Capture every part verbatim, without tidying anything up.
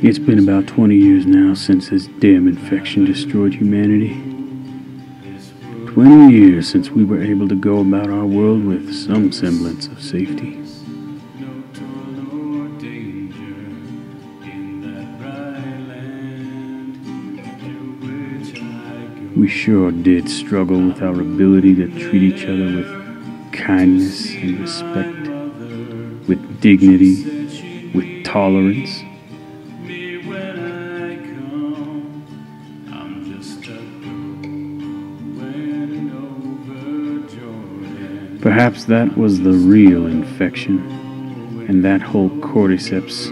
It's been about twenty years now since this damn infection destroyed humanity. twenty years since we were able to go about our world with some semblance of safety. We sure did struggle with our ability to treat each other with kindness and respect, with dignity, with tolerance. Perhaps that was the real infection, and that whole cordyceps,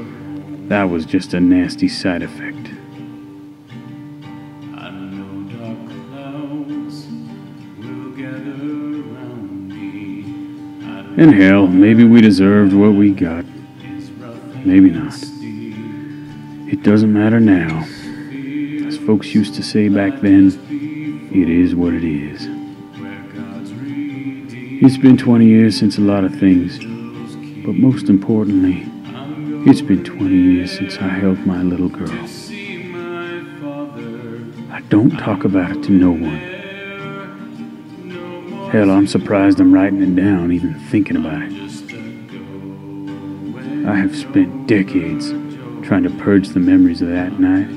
that was just a nasty side effect. And hell, maybe we deserved what we got. Maybe not. It doesn't matter now. As folks used to say back then, it is what it is. It's been twenty years since a lot of things, but most importantly, it's been twenty years since I held my little girl. I don't talk about it to no one. Hell, I'm surprised I'm writing it down, even thinking about it. I have spent decades trying to purge the memories of that night,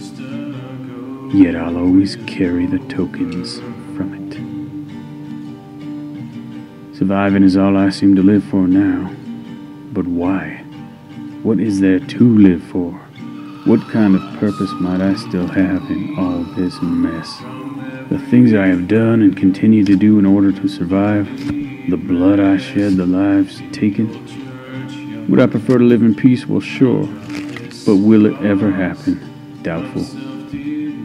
yet I'll always carry the tokens from it. Surviving is all I seem to live for now, but why? What is there to live for? What kind of purpose might I still have in all this mess? The things I have done and continue to do in order to survive, the blood I shed, the lives taken. Would I prefer to live in peace? Well, sure. But will it ever happen? Doubtful.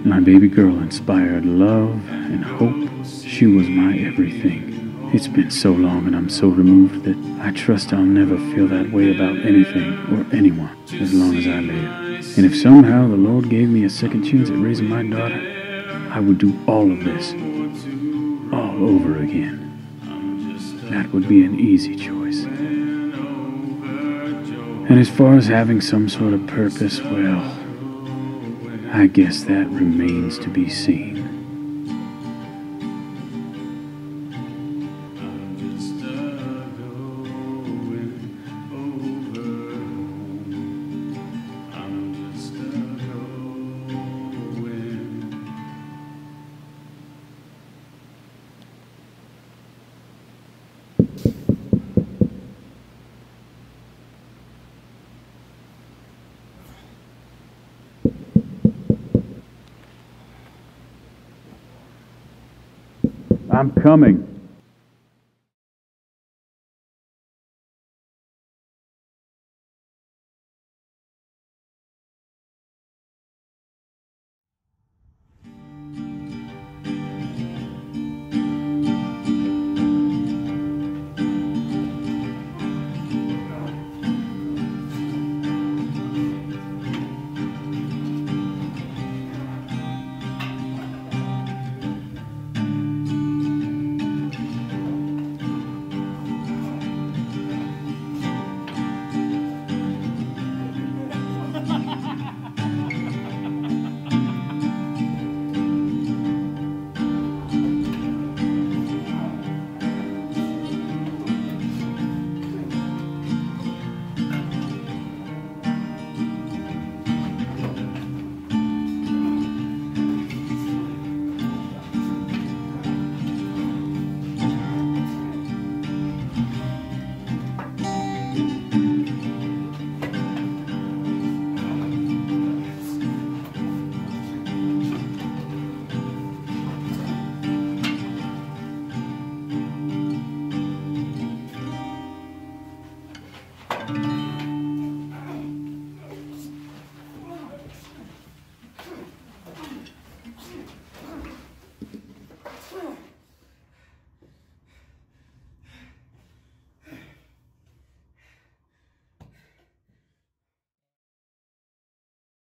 My baby girl inspired love and hope. She was my everything. It's been so long and I'm so removed that I trust I'll never feel that way about anything or anyone as long as I live. And if somehow the Lord gave me a second chance at raising my daughter, I would do all of this, all over again. That would be an easy choice. And as far as having some sort of purpose, well, I guess that remains to be seen. I'm coming.